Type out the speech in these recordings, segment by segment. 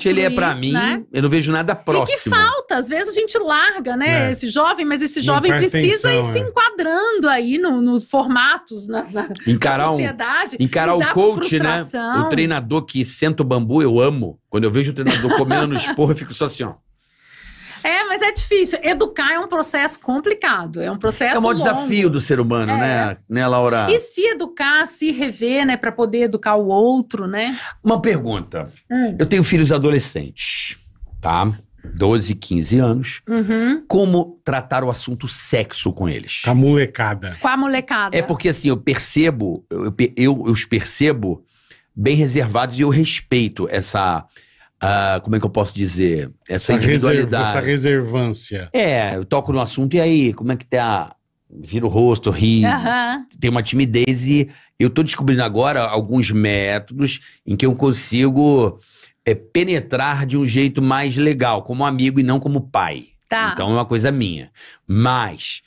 norte, ele é pra mim, né? Eu não vejo nada próximo. E que falta, às vezes a gente larga, né, é. Esse jovem, mas esse jovem precisa ir se enquadrando aí nos formatos, na sociedade. Encarar o coach, né, o treinador que senta o bambu, eu amo. Quando eu vejo o treinador comendo esporro, eu fico só assim, ó. É, mas é difícil. Educar é um processo complicado, é um processo longo. É o maior desafio do ser humano, né, Laura? E se educar, se rever, né, pra poder educar o outro, né? Uma pergunta. Eu tenho filhos adolescentes, tá? 12, 15 anos. Uhum. Como tratar o assunto sexo com eles? Com a molecada. Com a molecada. É porque, assim, eu percebo, eu os percebo bem reservados e eu respeito essa... como é que eu posso dizer? Essa individualidade. Essa reservância. É, eu toco no assunto e aí, como é que tá? Vira o rosto, ri, tem uma timidez e eu tô descobrindo agora alguns métodos em que eu consigo penetrar de um jeito mais legal, como amigo e não como pai. Tá. Então é uma coisa minha. Mas,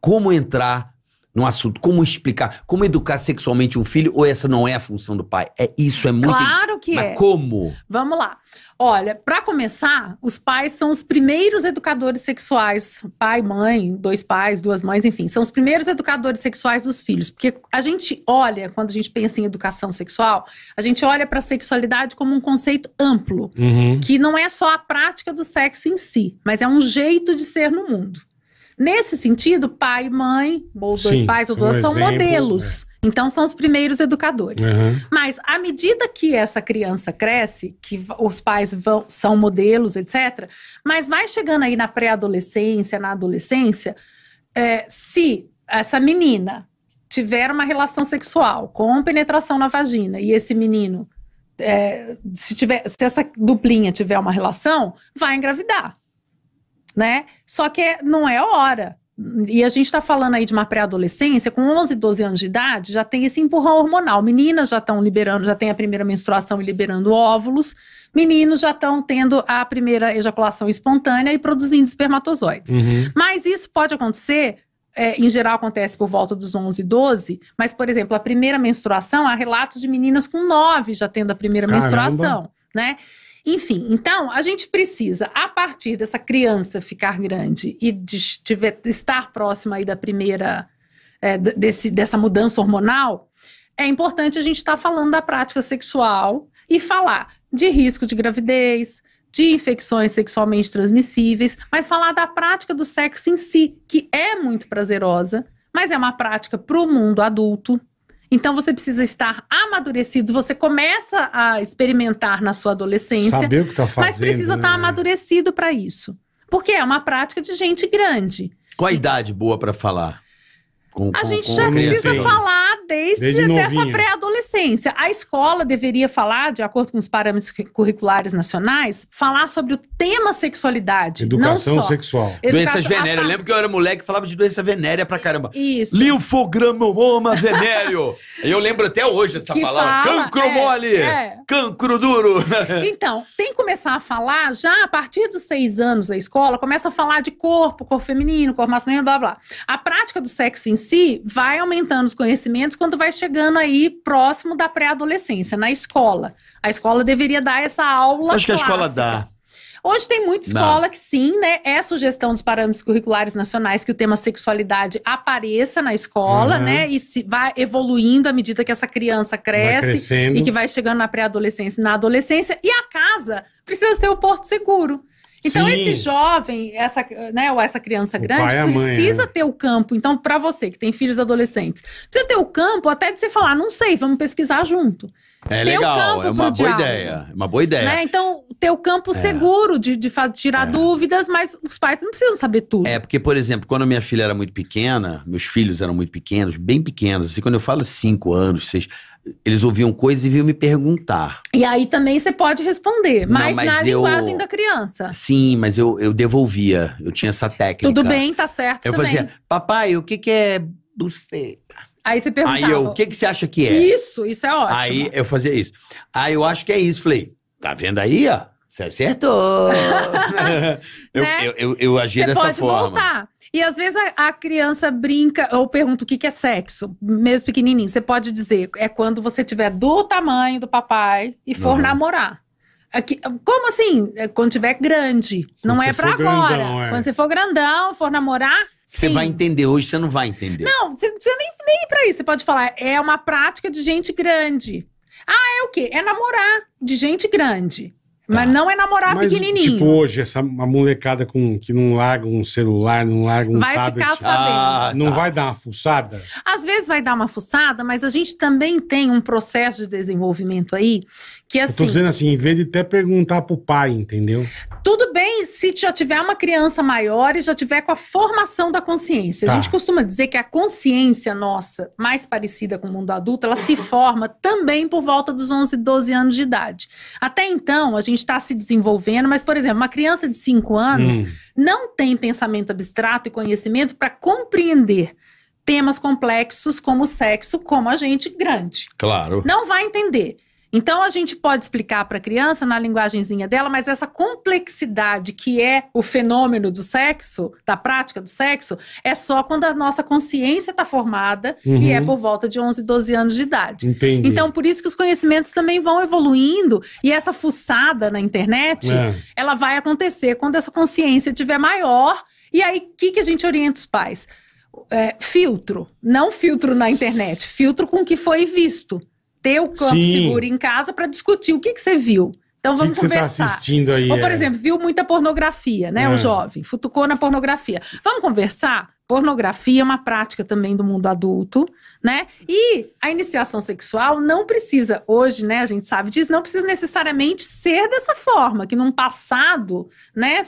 como entrar num assunto, como explicar, como educar sexualmente um filho, ou essa não é a função do pai? É muito... Claro que é. Mas como? Vamos lá. Olha, pra começar, os pais são os primeiros educadores sexuais. Pai, mãe, dois pais, duas mães, enfim. São os primeiros educadores sexuais dos filhos. Porque a gente olha, quando a gente pensa em educação sexual, a gente olha pra sexualidade como um conceito amplo. Uhum. Que não é só a prática do sexo em si, mas é um jeito de ser no mundo. Nesse sentido, pai e mãe, ou dois pais ou duas, são modelos. Então, são os primeiros educadores. Uhum. Mas, à medida que essa criança cresce, que os pais são modelos, etc., mas vai chegando aí na pré-adolescência, na adolescência, se essa menina tiver uma relação sexual com penetração na vagina e esse menino, se essa duplinha tiver uma relação, vai engravidar. Né? Só que não é hora. E a gente está falando aí de uma pré-adolescência, com 11, 12 anos de idade, já tem esse empurrão hormonal. Meninas já estão liberando, já tem a primeira menstruação e liberando óvulos. Meninos já estão tendo a primeira ejaculação espontânea e produzindo espermatozoides. Uhum. Mas isso pode acontecer, em geral acontece por volta dos 11, 12. Mas, por exemplo, a primeira menstruação, há relatos de meninas com 9 já tendo a primeira menstruação, né? Enfim, então, a gente precisa, a partir dessa criança ficar grande e de estar próxima aí da primeira, dessa mudança hormonal, é importante a gente estar falando da prática sexual e falar de risco de gravidez, de infecções sexualmente transmissíveis, mas falar da prática do sexo em si, que é muito prazerosa, mas é uma prática pro mundo adulto. Então você precisa estar amadurecido, você começa a experimentar na sua adolescência, saber o que tá fazendo, mas precisa estar amadurecido para isso. Porque é uma prática de gente grande. Qual a idade boa para falar? A gente já precisa falar desde dessa pré-adolescência. A escola deveria falar, de acordo com os parâmetros curriculares nacionais, falar sobre o tema sexualidade. Educação sexual. Doenças venéreas. Eu lembro que eu era moleque e falava de doença venérea pra caramba. Isso. Linfogramoma venéreo. Eu lembro até hoje essa palavra. Cancro mole. Cancro duro. Então, tem que começar a falar, já a partir dos 6 anos a escola, começa a falar de corpo feminino, corpo masculino, blá, blá. A prática do sexo em si vai aumentando os conhecimentos quando vai chegando aí próximo da pré-adolescência, na escola. A escola deveria dar essa aula clássica. Acho que a escola dá. Hoje tem muita escola que sim, né? É sugestão dos parâmetros curriculares nacionais que o tema sexualidade apareça na escola, né? E se vai evoluindo à medida que essa criança cresce e que vai chegando na pré-adolescência e na adolescência. E a casa precisa ser o porto seguro. Então, esse jovem, essa criança grande, precisa ter o campo. Então, para você que tem filhos adolescentes, precisa ter o campo até de você falar, não sei, vamos pesquisar junto. É legal, é uma boa ideia. É uma boa ideia. Né? Então, ter o campo seguro de tirar dúvidas, mas os pais não precisam saber tudo. É, porque, por exemplo, quando minha filha era muito pequena, meus filhos eram muito pequenos, bem pequenos. Assim, quando eu falo 5 anos, 6... Eles ouviam coisas e vinham me perguntar. E aí também você pode responder, mas na linguagem da criança. Sim, mas eu devolvia. Eu tinha essa técnica. Tudo bem, tá certo também. Eu fazia, papai, o que é buceta? Aí você perguntava. Aí eu, o que você acha que é? Isso é ótimo. Aí eu fazia isso. Aí eu acho que é isso. Falei, tá vendo aí, ó? Você acertou. eu agi dessa forma. Você pode voltar. E às vezes a criança brinca ou pergunta o que é sexo, mesmo pequenininho. Você pode dizer, é quando você tiver do tamanho do papai e for namorar. Aqui, como assim? Quando tiver grande. Não é pra agora. Grandão, é. Quando você for grandão, for namorar, sim. Você vai entender. Hoje você não vai entender. Não, você não precisa nem ir pra isso. Você pode falar, é uma prática de gente grande. Ah, é o quê? É namorar de gente grande. Tá. Mas não é namorar pequenininho. Tipo hoje, essa molecada que não larga um celular, não larga um tablet. Vai ficar sabendo. Ah, não vai dar uma fuçada? Às vezes vai dar uma fuçada, mas a gente também tem um processo de desenvolvimento aí, que assim... Eu tô dizendo assim, em vez de até perguntar pro pai, entendeu? Tudo bem se já tiver uma criança maior e já tiver com a formação da consciência. Tá. A gente costuma dizer que a consciência nossa, mais parecida com o mundo adulto, ela se forma também por volta dos 11, 12 anos de idade. Até então, a gente está se desenvolvendo, mas, por exemplo, uma criança de 5 anos não tem pensamento abstrato e conhecimento para compreender temas complexos como o sexo, como a gente grande. Claro. Não vai entender. Então, a gente pode explicar para a criança na linguagenzinha dela, mas essa complexidade que é o fenômeno do sexo, da prática do sexo, é só quando a nossa consciência está formada e é por volta de 11, 12 anos de idade. Entendi. Então, por isso que os conhecimentos também vão evoluindo e essa fuçada na internet, ela vai acontecer quando essa consciência estiver maior. E aí, o que a gente orienta os pais? Filtro. Não filtro na internet, filtro com o que foi visto. Ter o corpo seguro em casa para discutir o que você viu. Então vamos conversar. Você tá assistindo aí, ou, por exemplo, viu muita pornografia, né? O jovem futucou na pornografia. Vamos conversar? Pornografia é uma prática também do mundo adulto, né? E a iniciação sexual não precisa, hoje, né, a gente sabe disso, não precisa necessariamente ser dessa forma, que num passado, né,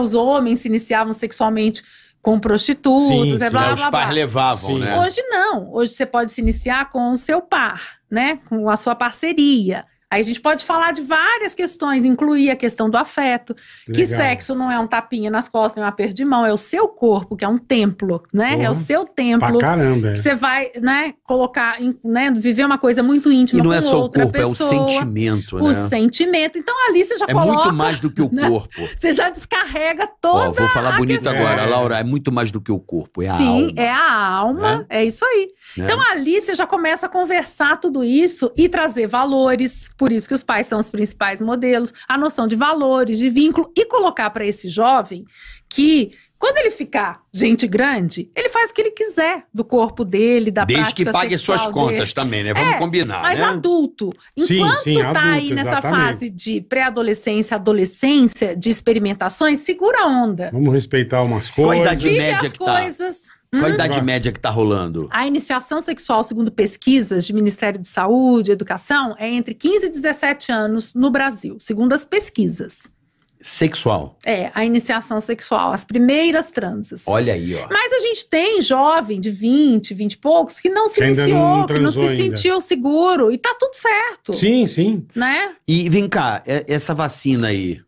os homens se iniciavam sexualmente com prostitutas, blá, blá, blá. Os pais levavam, né? Hoje não. Hoje você pode se iniciar com o seu par, né? Com a sua parceria. Aí a gente pode falar de várias questões, incluir a questão do afeto. Legal. Que sexo não é um tapinha nas costas, nem um aperto de mão. É o seu corpo, que é um templo, né? Porra, é o seu templo. Pra caramba. Que você vai, né, colocar, né, viver uma coisa muito íntima com outra pessoa. E não é só o corpo, pessoa, é o sentimento, né? O sentimento. Então ali você já coloca... É muito mais do que o corpo. Você já descarrega toda a... Vou falar bonito agora, Laura. É muito mais do que o corpo, é a alma. Sim, é a alma. É isso aí. Então ali você já começa a conversar tudo isso e trazer valores... Por isso que os pais são os principais modelos, a noção de valores, de vínculo, e colocar para esse jovem que, quando ele ficar gente grande, ele faz o que ele quiser do corpo dele, da prática sexual. Desde que pague suas contas também, né? Vamos combinar, mas né? Mas adulto, enquanto tá aí nessa fase de pré-adolescência, adolescência, de experimentações, segura a onda. Vamos respeitar umas coisas. Qual a idade média que tá? Qual a idade média que tá rolando? A iniciação sexual, segundo pesquisas de Ministério de Saúde e Educação, é entre 15 e 17 anos no Brasil, segundo as pesquisas. Sexual? É, a iniciação sexual, as primeiras transas. Olha aí, ó. Mas a gente tem jovem de 20, 20 e poucos, que não se iniciou, que não se sentiu seguro, e tá tudo certo. Sim, sim. Né? E vem cá, essa vacina aí,